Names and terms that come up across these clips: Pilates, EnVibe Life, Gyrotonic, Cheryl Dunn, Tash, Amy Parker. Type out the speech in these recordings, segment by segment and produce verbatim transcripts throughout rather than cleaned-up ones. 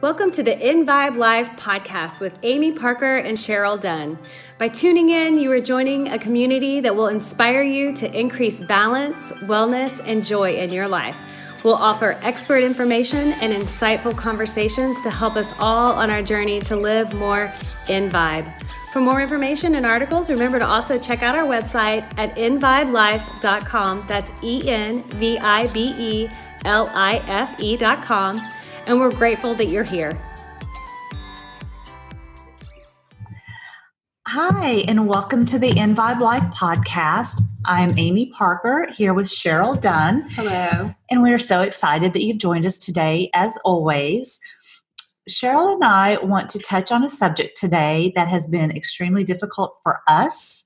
Welcome to the EnVibe Life podcast with Amy Parker and Cheryl Dunn. By tuning in, you are joining a community that will inspire you to increase balance, wellness, and joy in your life. We'll offer expert information and insightful conversations to help us all on our journey to live more EnVibe. For more information and articles, remember to also check out our website at envibe life dot com. That's E N V I B E L I F E dot com. And we're grateful that you're here. Hi, and welcome to the EnVibe Life podcast. I'm Amy Parker here with Cheryl Dunn. Hello. And we're so excited that you've joined us today, as always. Cheryl and I want to touch on a subject today that has been extremely difficult for us,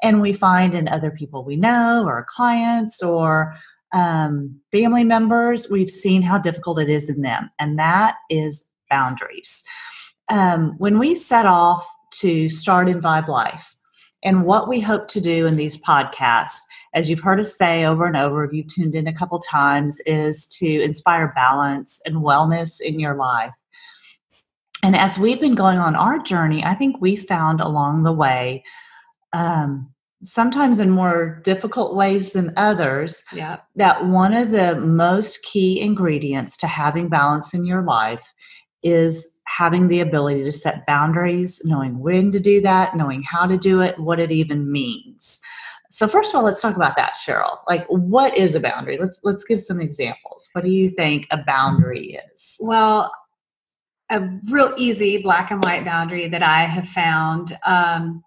and we find in other people we know or clients or Um, family members. We've seen how difficult it is in them, and that is boundaries. Um, when we set off to start EnVibe Life, and what we hope to do in these podcasts, as you've heard us say over and over, if you've tuned in a couple times, is to inspire balance and wellness in your life. And as we've been going on our journey, I think we found along the way, um, sometimes in more difficult ways than others, yeah, that one of the most key ingredients to having balance in your life is having the ability to set boundaries, knowing when to do that, knowing how to do it, what it even means. So first of all, let's talk about that, Cheryl. Like, what is a boundary? Let's let's give some examples. What do you think a boundary is? Well, a real easy black and white boundary that I have found um,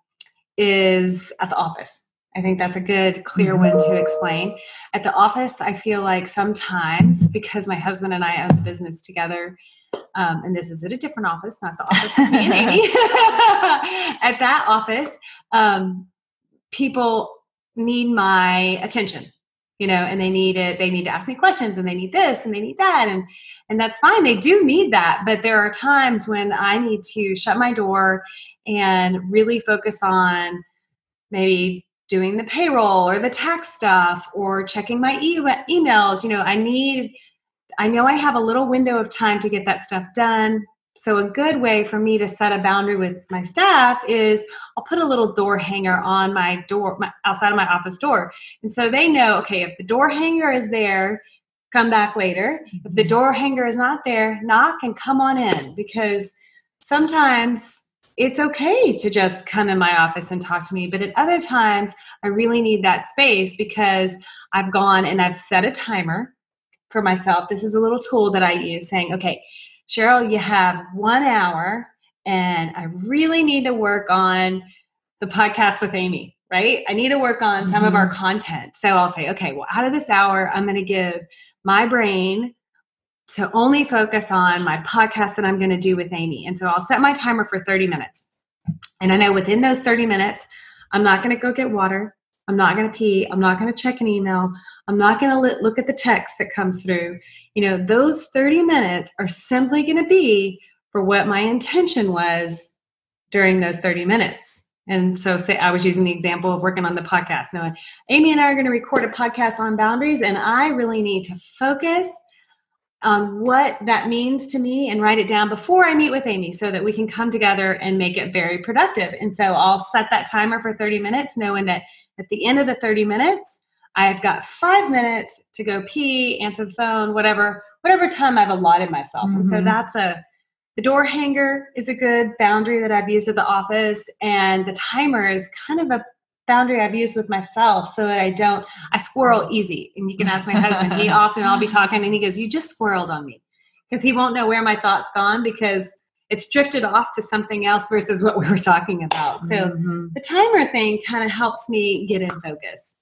is at the office. I think that's a good, clear one to explain. At the office, I feel like sometimes, because my husband and I own the business together, um, and this is at a different office, not the office of me and Amy. At that office, um, people need my attention, you know, and they need it. They need to ask me questions, and they need this, and they need that. And, and that's fine. They do need that. But there are times when I need to shut my door and really focus on maybe doing the payroll or the tax stuff or checking my e- emails. You know, I need, I know I have a little window of time to get that stuff done. So a good way for me to set a boundary with my staff is I'll put a little door hanger on my door, my, outside of my office door. And so they know, okay, if the door hanger is there, come back later. If the door hanger is not there, knock and come on in, because sometimes it's okay to just come in my office and talk to me. But at other times, I really need that space because I've gone and I've set a timer for myself. This is a little tool that I use saying, okay, Cheryl, you have one hour and I really need to work on the podcast with Amy, right? I need to work on some mm-hmm. of our content. So I'll say, okay, well, out of this hour, I'm going to give my brain to only focus on my podcast that I'm going to do with Amy. And so I'll set my timer for thirty minutes. And I know within those thirty minutes, I'm not going to go get water. I'm not going to pee. I'm not going to check an email. I'm not going to look at the text that comes through. You know, those thirty minutes are simply going to be for what my intention was during those thirty minutes. And so say I was using the example of working on the podcast. Now, Amy and I are going to record a podcast on boundaries, and I really need to focus on what that means to me and write it down before I meet with Amy so that we can come together and make it very productive. And so I'll set that timer for thirty minutes, knowing that at the end of the thirty minutes, I've got five minutes to go pee, answer the phone, whatever, whatever time I've allotted myself. Mm-hmm. And so that's a, the door hanger is a good boundary that I've used at the office. And the timer is kind of a boundary I've used with myself so that I don't, I squirrel easy. And you can ask my husband, he often, I'll be talking and he goes, you just squirreled on me, because he won't know where my thought's gone because it's drifted off to something else versus what we were talking about. So mm-hmm. the timer thing kind of helps me get in focus.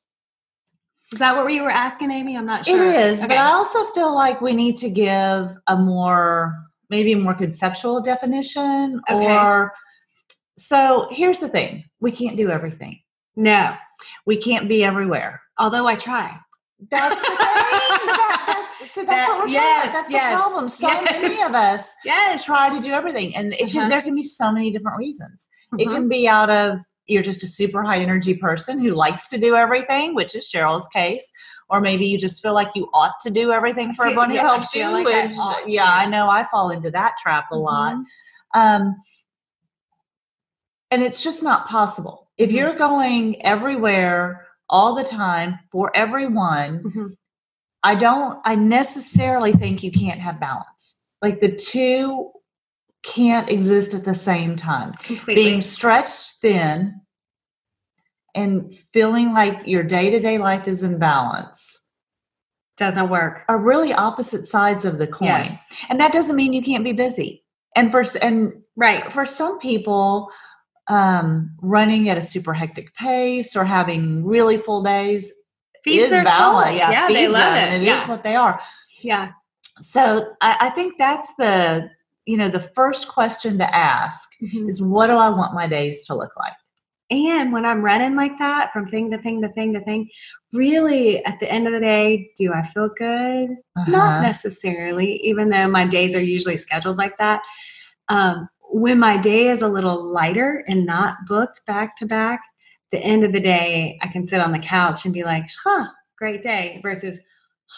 Is that what we were asking, Amy? I'm not sure. It is, okay. But I also feel like we need to give a more, maybe a more conceptual definition. Okay. Or, so here's the thing. We can't do everything. No, we can't be everywhere. Although I try. That's the thing. that, that's, so that's that, what we're yes, trying. That's yes, the problem. So yes, many of us yes. try to do everything. And it can, uh-huh. there can be so many different reasons. Mm-hmm. It can be out of, you're just a super high energy person who likes to do everything, which is Cheryl's case. or maybe you just feel like you ought to do everything for a bunny helps you. Like which, I yeah, to. I know I fall into that trap a mm-hmm. lot. Um, and it's just not possible. If mm-hmm. you're going everywhere all the time for everyone, mm-hmm. I don't, I necessarily think you can't have balance. Like the two can't exist at the same time. Completely. Being stretched thin and feeling like your day-to-day life is in balance doesn't work. Are really opposite sides of the coin. Yes. And that doesn't mean you can't be busy. And for, and right. for some people, um, running at a super hectic pace or having really full days feeds is their balance. Soul. Yeah, yeah they love them. it. It yeah. is what they are. Yeah. So I, I think that's the, you know, the first question to ask mm-hmm. is what do I want my days to look like? And when I'm running like that from thing to thing to thing to thing, really at the end of the day, do I feel good? Uh-huh. Not necessarily, even though my days are usually scheduled like that. Um, when my day is a little lighter and not booked back to back, the end of the day, I can sit on the couch and be like, huh, great day versus,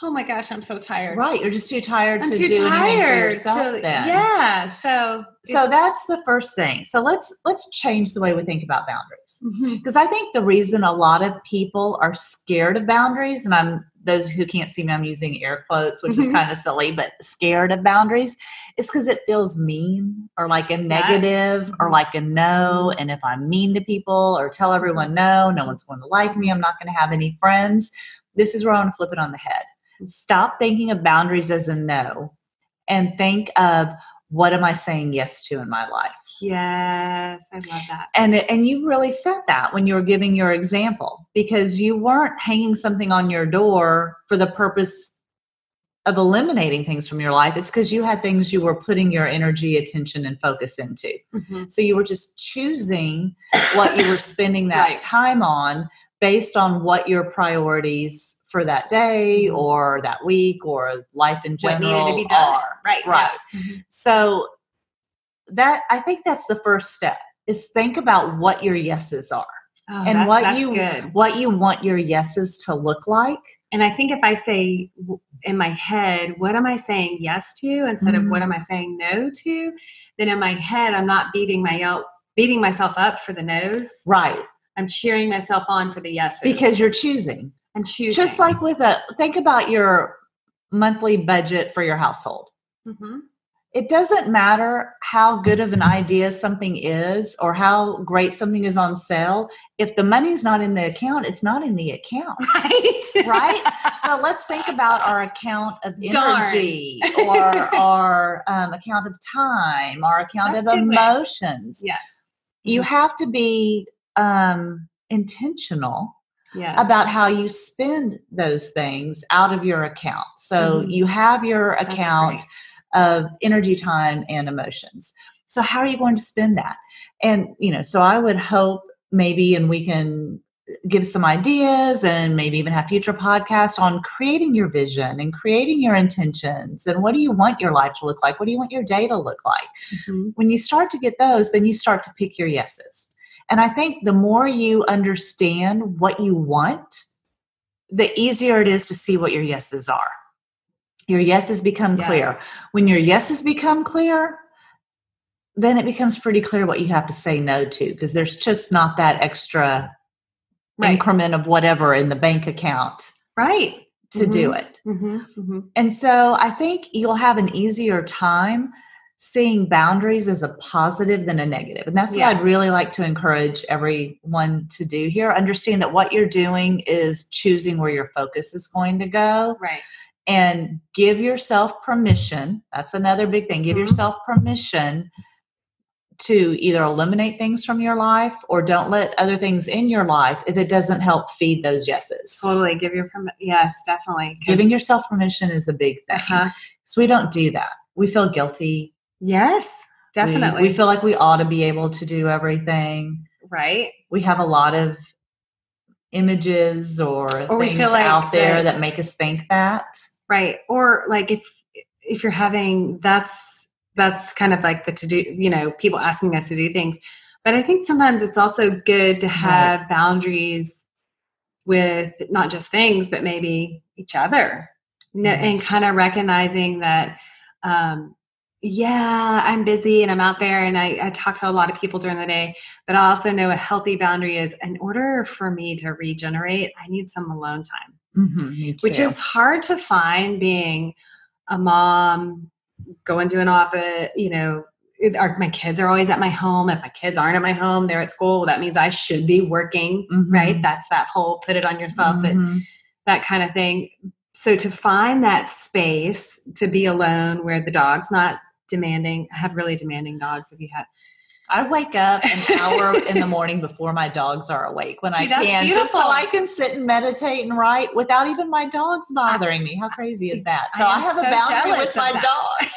oh my gosh, I'm so tired. Right. You're just too tired I'm to too do tired anything for yourself to, then. Yeah. So, so that's the first thing. So let's, let's change the way we think about boundaries. Because mm-hmm. I think the reason a lot of people are scared of boundaries, and I'm those who can't see me, I'm using air quotes, which mm-hmm. is kind of silly, but scared of boundaries is because it feels mean or like a negative yeah. or like a no. And if I'm mean to people or tell everyone, no, no one's going to like me, I'm not going to have any friends. This is where I want to flip it on the head. Stop thinking of boundaries as a no and think of what am I saying yes to in my life? Yes, I love that. And and you really said that when you were giving your example because you weren't hanging something on your door for the purpose of eliminating things from your life. It's because you had things you were putting your energy, attention, and focus into. Mm-hmm. So you were just choosing what you were spending that right. time on based on what your priorities for that day or that week or life in general. What needed to be done. Are. Right. Right. Yeah. Mm-hmm. So that, I think that's the first step is think about what your yeses are oh, and that, what you, good. what you want your yeses to look like. And I think if I say in my head, what am I saying yes to instead mm-hmm. of what am I saying no to, then in my head, I'm not beating my yelp, beating myself up for the no's. Right. I'm cheering myself on for the yeses. Because you're choosing. Just like with a, think about your monthly budget for your household. Mm-hmm. It doesn't matter how good of an idea something is or how great something is on sale. If the money's not in the account, it's not in the account. Right. Right? So let's think about our account of energy Darn. or our um, account of time, our account That's of emotions. Way. Yeah. You have to be um, intentional. Yes. About how you spend those things out of your account. So mm-hmm. you have your account of energy, time, and emotions. So how are you going to spend that? And, you know, so I would hope maybe, and we can give some ideas and maybe even have future podcasts on creating your vision and creating your intentions. And what do you want your life to look like? What do you want your day to look like? Mm-hmm. When you start to get those, then you start to pick your yeses. And I think the more you understand what you want, the easier it is to see what your yeses are. Your yeses become yes. clear. When your yeses become clear, then it becomes pretty clear what you have to say no to because there's just not that extra right. increment of whatever in the bank account right. to mm-hmm. do it. Mm-hmm. Mm-hmm. And so I think you'll have an easier time seeing boundaries as a positive than a negative. And that's yeah. what I'd really like to encourage everyone to do here. Understand that what you're doing is choosing where your focus is going to go. Right. And give yourself permission. That's another big thing. Give mm-hmm. yourself permission to either eliminate things from your life or don't let other things in your life if it doesn't help feed those yeses. Totally. Give your permission. Yes, definitely. Giving yourself permission is a big thing. Uh-huh. So we don't do that. We feel guilty. Yes, definitely. We, we feel like we ought to be able to do everything. Right. We have a lot of images or, or things like out there that, that make us think that. Right. Or like if, if you're having, that's, that's kind of like the to-do, you know, people asking us to do things. But I think sometimes it's also good to have right. boundaries with not just things, but maybe each other. Yes. And kind of recognizing that, um, yeah, I'm busy and I'm out there and I, I talk to a lot of people during the day, but I also know a healthy boundary is, in order for me to regenerate, I need some alone time, mm-hmm, which is hard to find being a mom, going to an office, you know, it, our, my kids are always at my home. If my kids aren't at my home, they're at school. That means I should be working, mm-hmm. right? That's that whole put it on yourself, mm-hmm. that, that kind of thing. So to find that space to be alone where the dog's not demanding. I have really demanding dogs. If you have, I wake up an hour in the morning before my dogs are awake when See, I can, beautiful. Just so I can sit and meditate and write without even my dogs bothering me. How crazy is that? So I, I have so a boundary with my that. dogs.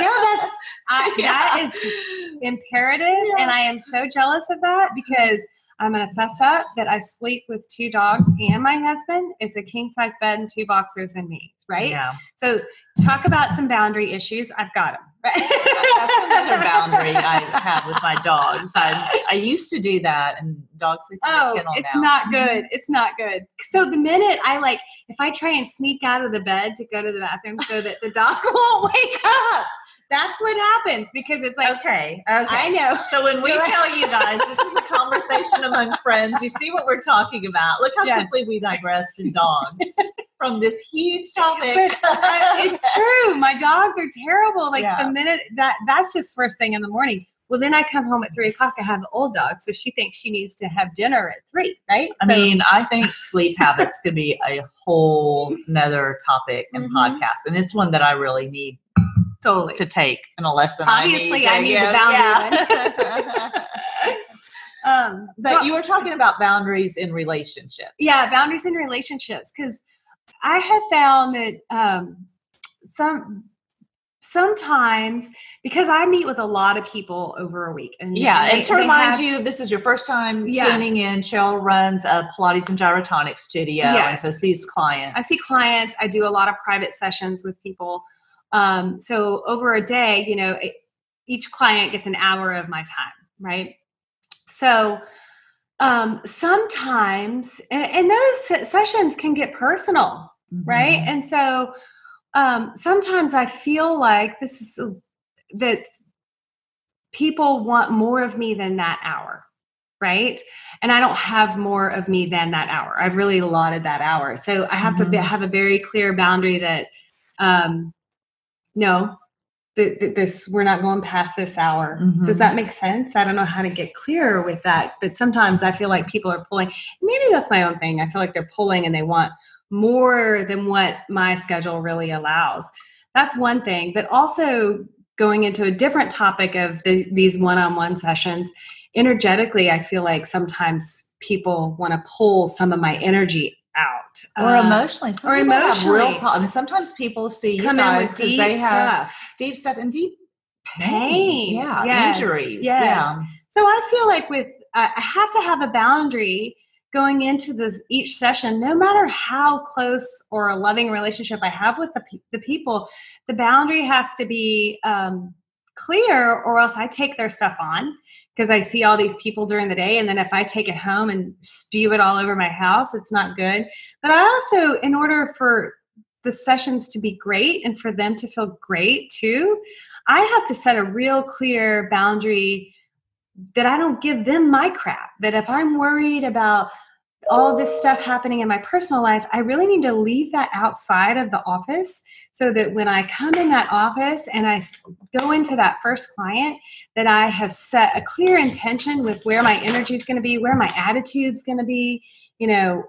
no, that's I, yeah. that is imperative, yeah. and I am so jealous of that because I'm going to fess up that I sleep with two dogs and my husband. It's a king size bed and two boxers and me, right? Yeah. So talk about some boundary issues. I've got them. Right? That's another boundary I have with my dogs. I, I used to do that, and dogs sleep in the kennel now. Oh, it's not good. It's not good. So the minute I like, if I try and sneak out of the bed to go to the bathroom so that the dog won't wake up, that's what happens because it's like, okay, okay. I know. So when we tell you guys, this is a conversation among friends. You see what we're talking about. Look how yes. quickly we digressed in dogs from this huge topic. But, uh, it's true. My dogs are terrible. Like yeah. the minute that that's just first thing in the morning. Well, then I come home at three o'clock. I have an old dog, so she thinks she needs to have dinner at three, right? I so, mean, I think sleep habits could be a whole nother topic and mm-hmm. podcast. And it's one that I really need totally to take in a lesson. Obviously, I need, I need the boundary. Yeah. um, but so, you were talking about boundaries in relationships. Yeah, boundaries in relationships, because I have found that um, some. Sometimes, because I meet with a lot of people over a week. And yeah, they, and to remind have, you, this is your first time yeah. tuning in. Cheryl runs a Pilates and Gyrotonic studio, yes. and so sees clients. I see clients. I do a lot of private sessions with people. Um, so over a day, you know, it, each client gets an hour of my time, right? So um, sometimes, and, and those sessions can get personal, mm-hmm. right? And so Um, sometimes I feel like this is uh, that people want more of me than that hour, right? And I don't have more of me than that hour. I've really allotted that hour. So I have mm-hmm. to be, have a very clear boundary that, um, no, th- th- this, we're not going past this hour. Mm-hmm. Does that make sense? I don't know how to get clearer with that, but sometimes I feel like people are pulling. Maybe that's my own thing. I feel like they're pulling and they want more than what my schedule really allows. That's one thing. But also going into a different topic of the, these one-on-one sessions, energetically, I feel like sometimes people want to pull some of my energy out. Or um, emotionally. Some or emotionally. Real po- I mean, sometimes people see you guys because they have stuff. deep stuff and deep pain. pain. Yeah. Yes. Injuries. Yes. Yeah. So I feel like with uh, I have to have a boundary going into this each session, no matter how close or a loving relationship I have with the, pe- the people, the boundary has to be um, clear, or else I take their stuff on because I see all these people during the day. And then if I take it home and spew it all over my house, it's not good. But I also, in order for the sessions to be great and for them to feel great too, I have to set a real clear boundary that I don't give them my crap. That if I'm worried about all this stuff happening in my personal life, I really need to leave that outside of the office so that when I come in that office and I go into that first client, that I have set a clear intention with where my energy is going to be, where my attitude's going to be, you know,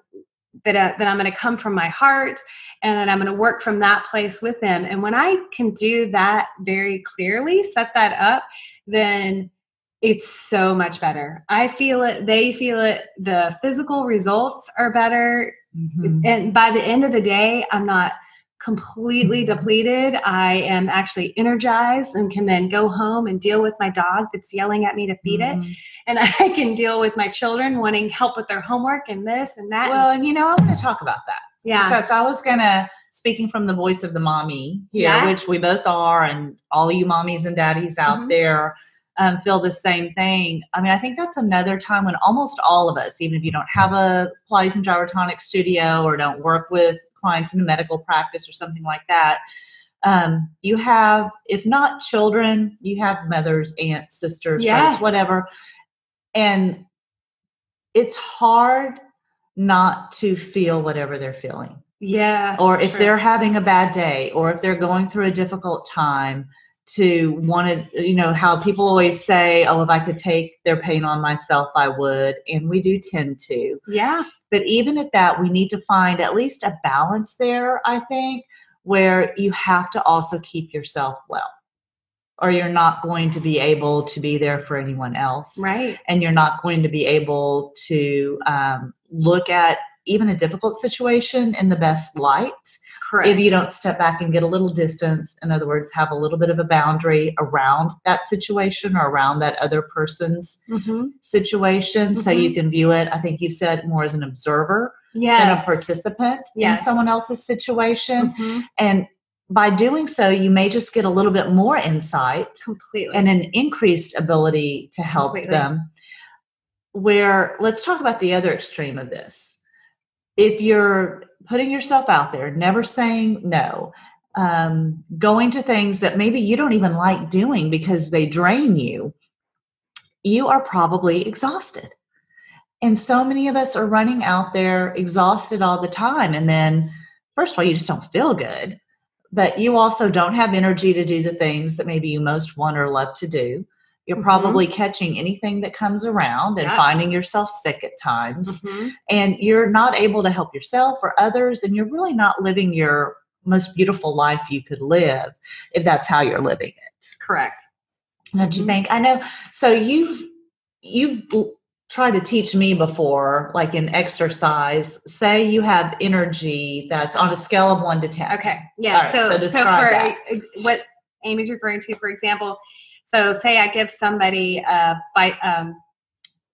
that, uh, that I'm going to come from my heart and that I'm going to work from that place with them. And when I can do that very clearly, set that up, then it's so much better. I feel it. They feel it. The physical results are better. Mm-hmm. And by the end of the day, I'm not completely depleted. I am actually energized and can then go home and deal with my dog that's yelling at me to feed mm-hmm. it. And I can deal with my children wanting help with their homework and this and that. Well, and you know, I want to talk about that. Yeah. Because I was going to, speaking from the voice of the mommy here, yeah. which we both are, and all you mommies and daddies out mm-hmm. there, um, feel the same thing. I mean, I think that's another time when almost all of us, even if you don't have a Pilates and Gyrotonic studio or don't work with clients in a medical practice or something like that, um, you have, if not children, you have mothers, aunts, sisters, yeah. brothers, whatever. And it's hard not to feel whatever they're feeling. Yeah. Or if true. They're having a bad day, or if they're going through a difficult time, to want to, you know, how people always say, oh, if I could take their pain on myself, I would. And we do tend to. Yeah. But even at that, we need to find at least a balance there, I think, where you have to also keep yourself well, or you're not going to be able to be there for anyone else. Right. And you're not going to be able to um, look at even a difficult situation in the best light. Correct. If you don't step back and get a little distance, in other words, have a little bit of a boundary around that situation or around that other person's mm-hmm. situation. Mm-hmm. So you can view it, I think you've said, more as an observer yes. than a participant yes. in someone else's situation. Mm-hmm. And by doing so, you may just get a little bit more insight completely, and an increased ability to help completely. Them. Where, let's talk about the other extreme of this. If you're putting yourself out there, never saying no, um, going to things that maybe you don't even like doing because they drain you, you are probably exhausted. And so many of us are running out there exhausted all the time. And then, first of all, you just don't feel good, but you also don't have energy to do the things that maybe you most want or love to do. You're probably mm-hmm. catching anything that comes around and yeah. finding yourself sick at times. Mm-hmm. And you're not able to help yourself or others. And you're really not living your most beautiful life you could live if that's how you're living it. Correct. Don't mm-hmm. you think? I know. So you've, you've tried to teach me before, like in exercise, say you have energy that's on a scale of one to ten. Okay. Yeah. Right, so, so, describe so for that. What Amy's referring to, for example, so say I give somebody a, um,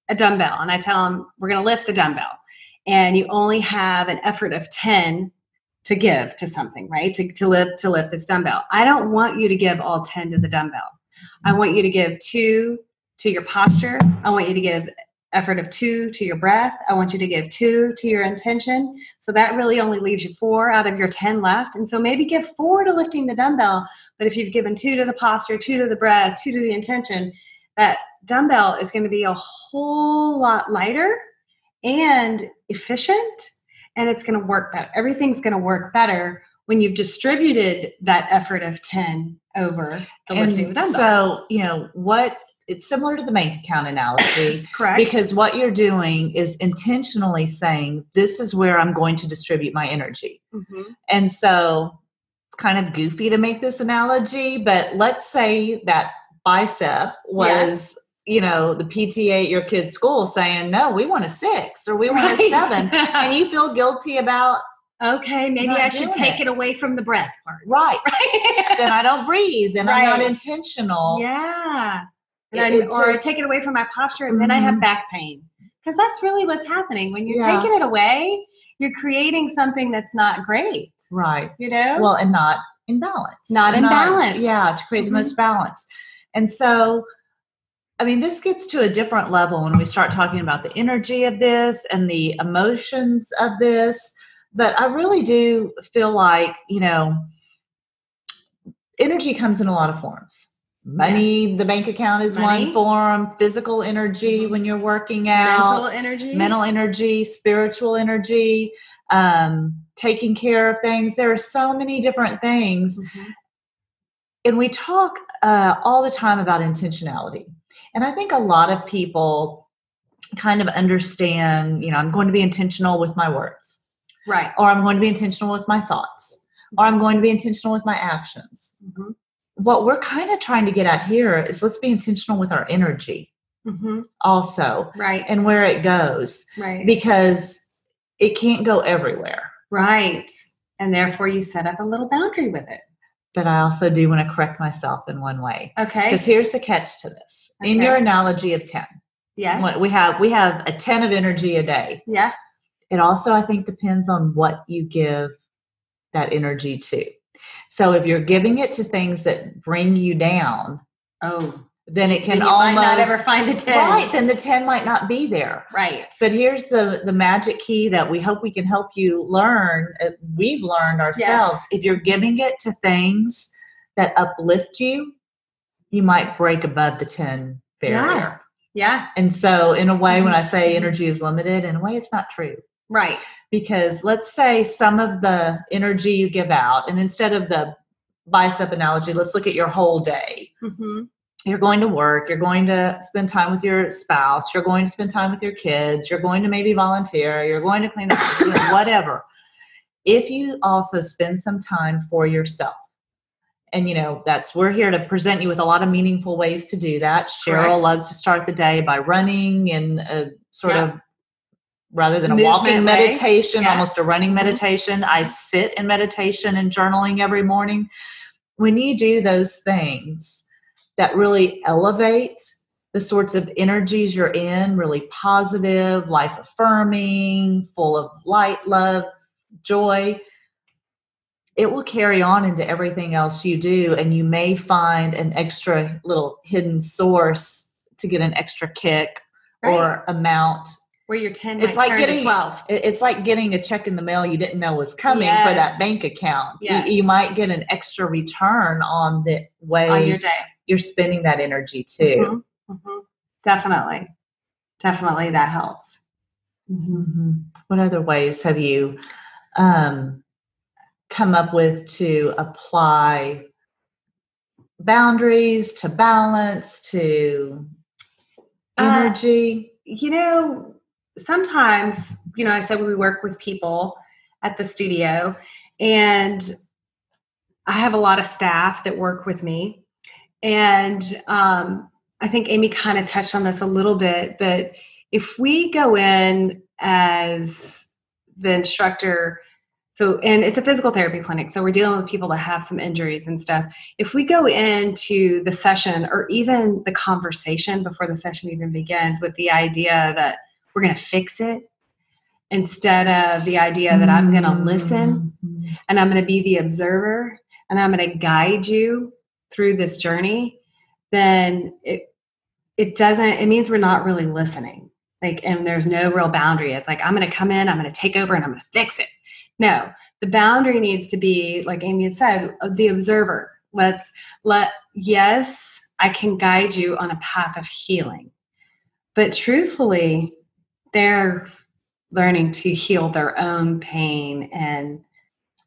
a dumbbell and I tell them we're going to lift the dumbbell, and you only have an effort of ten to give to something, right? To, to lift, to lift this dumbbell. I don't want you to give all ten to the dumbbell. I want you to give two to your posture. I want you to give effort of two to your breath. I want you to give two to your intention. So that really only leaves you four out of your ten left. And so maybe give four to lifting the dumbbell. But if you've given two to the posture, two to the breath, two to the intention, that dumbbell is going to be a whole lot lighter and efficient, and it's going to work better. Everything's going to work better when you've distributed that effort of ten over the and lifting the dumbbell. So, you know, what it's similar to the bank account analogy. Correct. Because what you're doing is intentionally saying, this is where I'm going to distribute my energy. Mm-hmm. And so it's kind of goofy to make this analogy, but let's say that bicep was, yes. you know, the P T A at your kid's school saying, no, we want a six or we want right. a seven. And you feel guilty about, okay, maybe I should take it. it away from the breath part. Right. right. Then I don't breathe. Then right. I'm not intentional. Yeah. And I, just, or take it away from my posture, and mm-hmm. then I have back pain. Because that's really what's happening. When you're yeah. taking it away, you're creating something that's not great. Right. You know? Well, and not in balance. Not and in not, balance. Yeah, to create mm-hmm. the most balance. And so, I mean, this gets to a different level when we start talking about the energy of this and the emotions of this. But I really do feel like, you know, energy comes in a lot of forms. Money, yes. the bank account is money. One form, physical energy when you're working out, mental energy, mental energy, spiritual energy, um, taking care of things. There are so many different things. Mm-hmm. And we talk uh, all the time about intentionality. And I think a lot of people kind of understand, you know, I'm going to be intentional with my words. Right. Or I'm going to be intentional with my thoughts. Or I'm going to be intentional with my actions. Mm-hmm. What we're kind of trying to get at here is let's be intentional with our energy mm-hmm. also. Right. And where it goes. Right. Because it can't go everywhere. Right. And therefore you set up a little boundary with it. But I also do want to correct myself in one way. Okay. Because here's the catch to this. Okay. In your analogy of ten. Yes. We have, we have a ten of energy a day. Yeah. It also, I think, depends on what you give that energy to. So if you're giving it to things that bring you down, oh, then it can then you almost might not ever find the ten. Right, then the ten might not be there. Right. But here's the the magic key that we hope we can help you learn. We've learned ourselves. Yes. If you're giving it to things that uplift you, you might break above the ten barrier. Yeah. yeah. And so in a way, mm-hmm. when I say energy is limited, in a way it's not true. Right. Because let's say some of the energy you give out, and instead of the bicep analogy, let's look at your whole day. Mm-hmm. You're going to work, you're going to spend time with your spouse, you're going to spend time with your kids, you're going to maybe volunteer, you're going to clean up, you know, whatever. If you also spend some time for yourself, and you know, that's, we're here to present you with a lot of meaningful ways to do that. Cheryl Correct. Loves to start the day by running and a sort yeah. of, rather than a Movement walking way. meditation, yeah. almost a running meditation. I sit in meditation and journaling every morning. When you do those things that really elevate the sorts of energies you're in, really positive, life-affirming, full of light, love, joy, it will carry on into everything else you do, and you may find an extra little hidden source to get an extra kick right. or amount. Where you're ten, it's like getting twelve. It's like getting a check in the mail you didn't know was coming yes. for that bank account. Yes. You, you might get an extra return on the way on your day. You're spending that energy too. Mm-hmm. Mm-hmm. Definitely, definitely that helps. Mm-hmm. What other ways have you um, come up with to apply boundaries, to balance, to energy? Uh, you know. Sometimes, you know, I said we work with people at the studio, and I have a lot of staff that work with me. And um, I think Amy kind of touched on this a little bit, but if we go in as the instructor, so, and it's a physical therapy clinic, so we're dealing with people that have some injuries and stuff. If we go into the session, or even the conversation before the session even begins, with the idea that we're going to fix it, instead of the idea that I'm going to listen and I'm going to be the observer and I'm going to guide you through this journey, then it, it doesn't, it means we're not really listening. Like, and there's no real boundary. It's like, I'm going to come in, I'm going to take over, and I'm going to fix it. No, the boundary needs to be, like Amy had said, the observer. Let's let, yes, I can guide you on a path of healing, but truthfully, they're learning to heal their own pain. And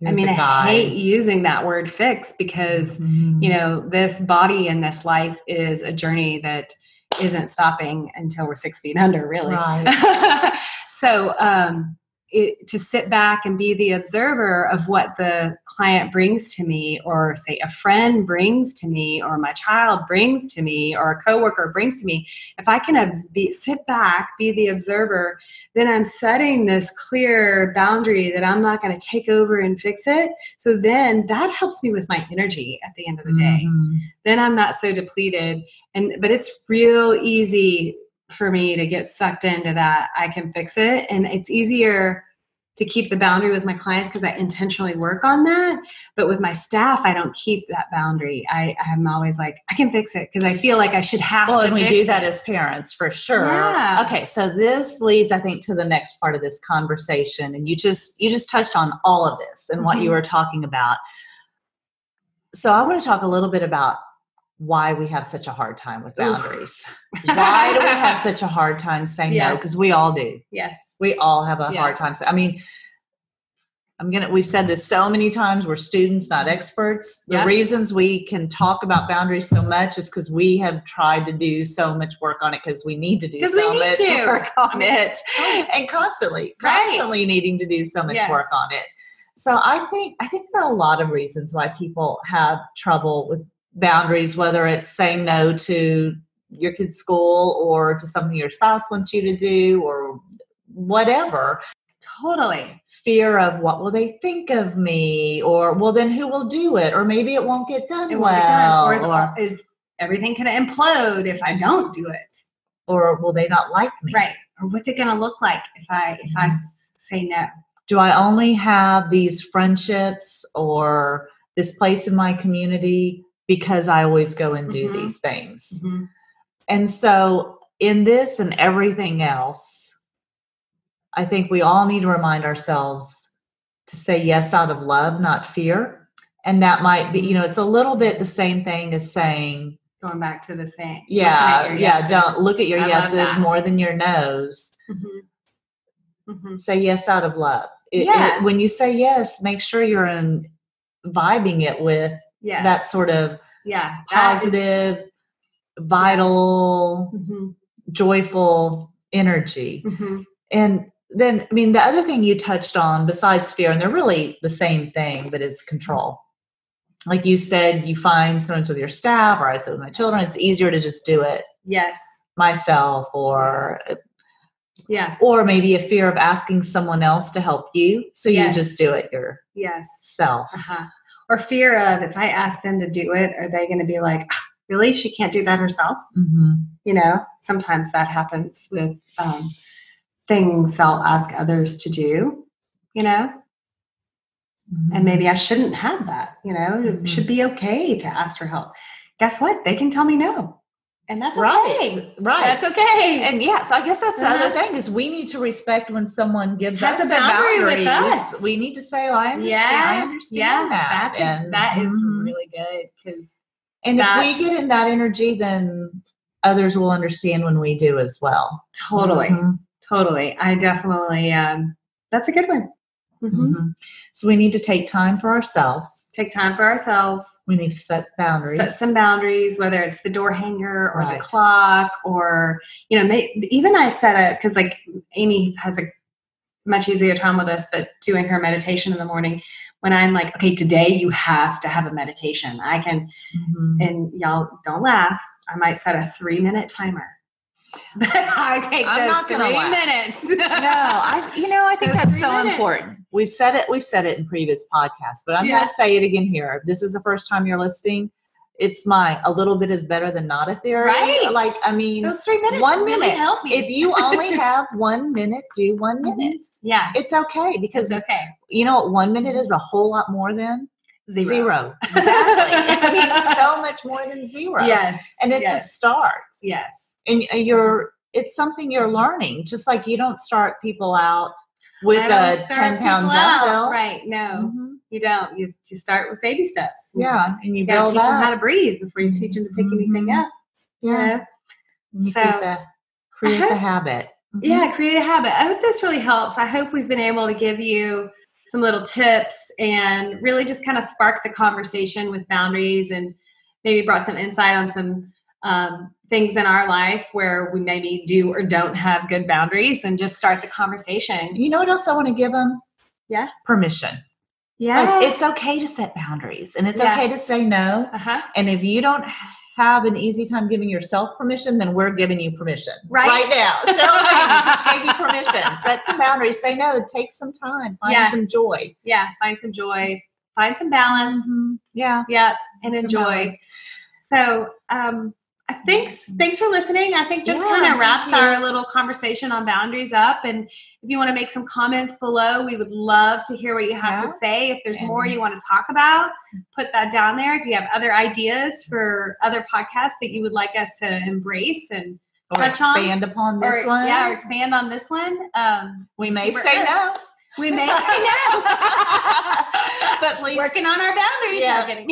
I mean, I hate using that word fix, because, mm-hmm. you know, this body and this life is a journey that isn't stopping until we're six feet under, really. Right. So um, it, to sit back and be the observer of what the client brings to me, or say a friend brings to me, or my child brings to me, or a coworker brings to me. If I can ob- be, sit back, be the observer, then I'm setting this clear boundary that I'm not going to take over and fix it. So then that helps me with my energy at the end of the day. Mm-hmm. Then I'm not so depleted. And, but it's real easy for me to get sucked into that I can fix it. And it's easier to keep the boundary with my clients because I intentionally work on that. But with my staff, I don't keep that boundary. I, I'm always like, I can fix it, because I feel like I should have well, to and fix it. Well, we do that as parents for sure. Yeah. Okay. So this leads, I think, to the next part of this conversation. And you just, you just touched on all of this and mm-hmm. what you were talking about. So I want to talk a little bit about why we have such a hard time with boundaries. Why do we have such a hard time saying yeah. no? Because we all do. Yes. We all have a yes. hard time. So, I mean, I'm going to, we've said this so many times, we're students, not experts. The yep. reasons we can talk about boundaries so much is because we have tried to do so much work on it, because we need to do so much to. work on it and constantly, constantly right. needing to do so much yes. work on it. So I think, I think there are a lot of reasons why people have trouble with boundaries, whether it's saying no to your kid's school, or to something your spouse wants you to do, or whatever. Totally. Fear of what will they think of me, or well, then who will do it, or maybe it won't get done it well. Get done. Or, is, or is everything going to implode if I don't do it? Or will they not like me? Right. Or what's it going to look like if I if I say no? Do I only have these friendships or this place in my community because I always go and do mm-hmm. these things. Mm-hmm. And so in this and everything else, I think we all need to remind ourselves to say yes out of love, not fear. And that might be, you know, it's a little bit the same thing as saying, going back to the same. Yeah. Yeah. Don't look at your I yeses more than your nos. Mm-hmm. Mm-hmm. Say yes out of love. It, yeah. it, when you say yes, make sure you're in vibing it with yes. that sort of yeah. positive, is, vital, mm-hmm. joyful energy. Mm-hmm. And then, I mean, the other thing you touched on besides fear, and they're really the same thing, but it's control. Like you said, you find sometimes with your staff, or I said with my children, it's easier to just do it. Yes. Myself, or yes. yeah, or maybe a fear of asking someone else to help you, so yes. you just do it yourself. Yes. Uh-huh. Or fear of, if I ask them to do it, are they going to be like, oh, really, she can't do that herself? Mm-hmm. You know, sometimes that happens with um, things I'll ask others to do. You know. Mm-hmm. And maybe I shouldn't have that, you know, mm-hmm. it should be okay to ask for help. Guess what? They can tell me no. And that's right. okay. Right. That's okay. And yes, yeah, so I guess that's uh-huh. the other thing is we need to respect when someone gives that's us a boundary boundaries. With us. We need to say, well, I understand. Yeah. I understand yeah. that. That's, and, that is mm-hmm. really good. Cause and if we get in that energy, then others will understand when we do as well. Totally. Mm-hmm. Totally. I definitely, um, that's a good one. Mm-hmm. Mm-hmm. So we need to take time for ourselves. Take time for ourselves. We need to set boundaries. Set some boundaries, whether it's the door hanger or right. the clock, or, you know, may, even I set it because like Amy has a much easier time with this, but doing her meditation in the morning when I'm like, okay, today you have to have a meditation. I can, mm-hmm. and y'all don't laugh. I might set a three minute timer. But I take I'm those not three laugh. minutes. No, I, you know, I think those that's so minutes. important. We've said it, we've said it in previous podcasts, but I'm yeah. going to say it again here. If this is the first time you're listening, it's my, a little bit is better than not a theory. Right. Like, I mean, those three minutes, one minute, really help me. If you only have one minute, do one minute. Yeah. It's okay because, it's okay. you know, one minute is a whole lot more than zero. zero. Exactly. It means so much more than zero. Yes. And it's yes. a start. Yes. And you're, it's something you're learning. Just like you don't start people out with a ten pound dumbbell. Right. No, mm-hmm. you don't. You, you start with baby steps. Yeah. And you, you gotta teach them how to breathe before you teach them to pick mm-hmm. anything up. Yeah. You know? So create the, create hope, the habit. Mm-hmm. Yeah. Create a habit. I hope this really helps. I hope we've been able to give you some little tips and really just kind of spark the conversation with boundaries and maybe brought some insight on some, um, things in our life where we maybe do or don't have good boundaries and just start the conversation. You know what else I want to give them? Yeah. Permission. Yeah. Like, it's okay to set boundaries and it's yeah. okay to say no. Uh-huh. And if you don't have an easy time giving yourself permission, then we're giving you permission right, right now. Cheryl and Amy just gave you permission. Set some boundaries, say no, take some time, find yeah. some joy. Yeah. Find some joy, find some balance. Mm-hmm. Yeah. Yeah. And find enjoy. So, um, Thanks. Thanks for listening. I think this yeah, kind of wraps our little conversation on boundaries up. And if you want to make some comments below, we would love to hear what you have yeah. to say. If there's more you want to talk about, put that down there. If you have other ideas for other podcasts that you would like us to embrace and or touch expand on, upon this or, one. Yeah, or expand on this one. Um, we may say this. no. We may say no, but please working on our boundaries. Yeah. No, kidding.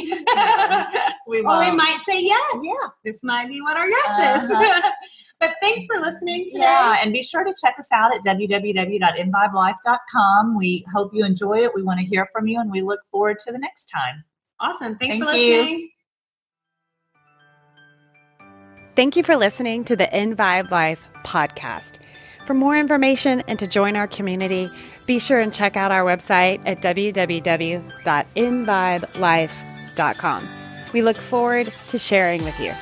we won't. Or we might say yes. Yeah, this might be what our yes is. Uh-huh. But thanks for listening today. Yeah, and be sure to check us out at w w w dot envibe life dot com. We hope you enjoy it. We want to hear from you, and we look forward to the next time. Awesome. Thanks Thank for listening. You. Thank you for listening to the EnVibe Life podcast. For more information and to join our community, be sure and check out our website at w w w dot envibe life dot com. We look forward to sharing with you.